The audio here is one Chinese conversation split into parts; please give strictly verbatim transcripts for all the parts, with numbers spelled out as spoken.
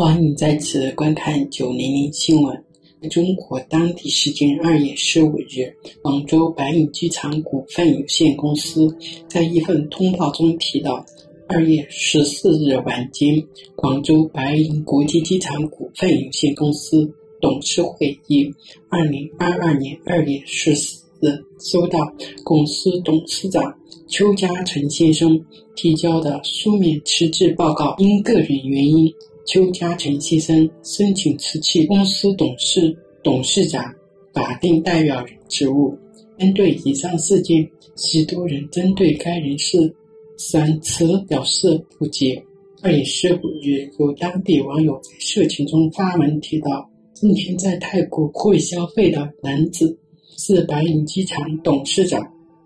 欢迎再次观看九零零新闻。中国当地时间二月十五日，广州白银机场股份有限公司在一份通报中提到，二月十四日晚间，广州白银国际机场股份有限公司董事会议二零二二年二月十四日收到公司董事长邱家成先生提交的书面辞职报告，因个人原因，邱家成先生申请辞去公司董事、董事长、法定代表人职务。针对以上事件，许多人针对该人士删辞表示不解。二月十五日，有当地网友在社群中发文提到，今天在泰国会消费的男子是白银机场董事长，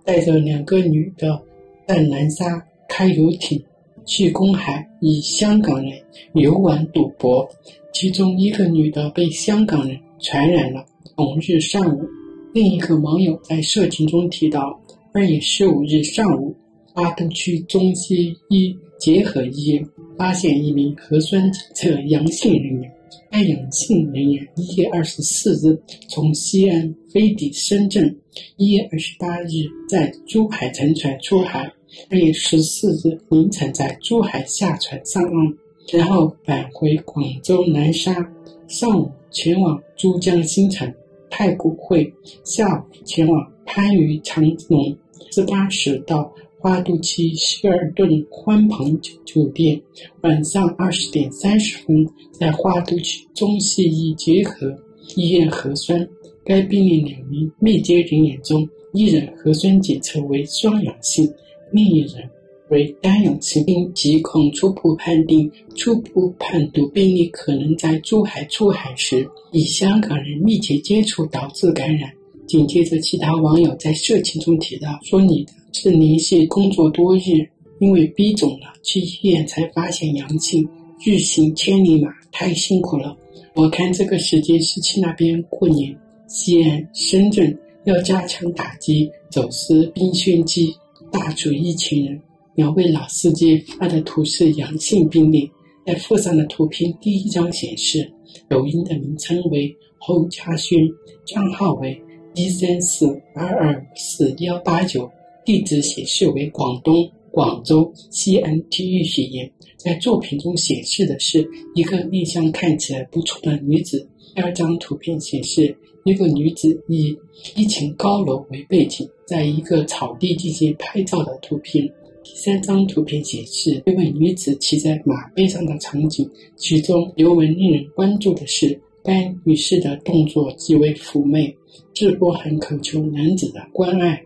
带着两个女的在南沙开游艇去公海与香港人游玩赌博，其中一个女的被香港人传染了。同日上午，另一个网友在社群中提到，二月十五日上午，花都区中西医结合医院发现一名核酸检测阳性人员，该阳性人员一月二十四日从西安飞抵深圳，一月二十八日在珠海沉船出海，二月十四日凌晨在珠海下船上岸，然后返回广州南沙，上午前往珠江新城、太古汇，下午前往番禺长隆自巴士到花都区希尔顿欢鹏酒店，晚上二十点三十分在花都区中西医结合医院核酸，该病例两名密接人员中，一人核酸检测为双阳性，另一人为单阳性，经疾控初步判定，初步判读病例可能在珠海出海时与香港人密切接触导致感染。紧接着，其他网友在社群中提到，说你的是连续工作多日，因为逼肿了，去医院才发现阳性，日行千里马，太辛苦了。我看这个时间是去那边过年，西安、深圳要加强打击走私冰炫剂，大举一群人。两位老司机发的图是阳性病例，在附上的图片第一张显示，抖音的名称为侯家轩，账号为一三四二二四一八九，地址显示为广东广州西安体育学院。在作品中显示的是一个面相看起来不错的女子，第二张图片显示一个女子以一层高楼为背景，在一个草地进行拍照的图片。第三张图片显示这位女子骑在马背上的场景，其中尤为令人关注的是，该女士的动作极为妩媚，直播很渴求男子的关爱。